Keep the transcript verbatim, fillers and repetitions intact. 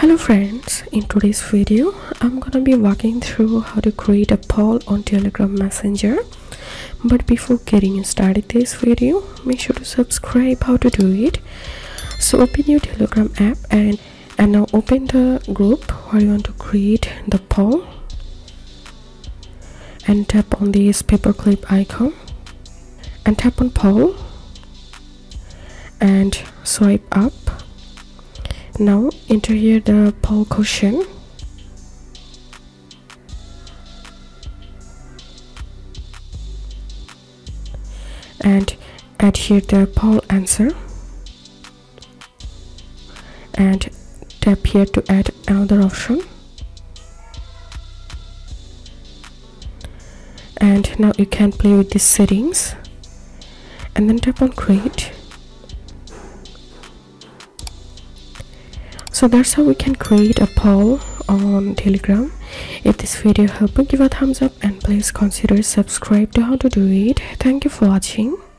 Hello friends, in today's video I'm gonna be walking through how to create a poll on Telegram Messenger. But before getting started this video, make sure to subscribe how to do it. So open your Telegram app and and now open the group where you want to create the poll and tap on this paperclip icon and tap on poll and swipe up. Now enter here the poll question and add here the poll answer and tap here to add another option, and now you can play with these settings and then tap on create. So that's how we can create a poll on Telegram. If this video helped you, give a thumbs up and please consider subscribe to how to do it. Thank you for watching.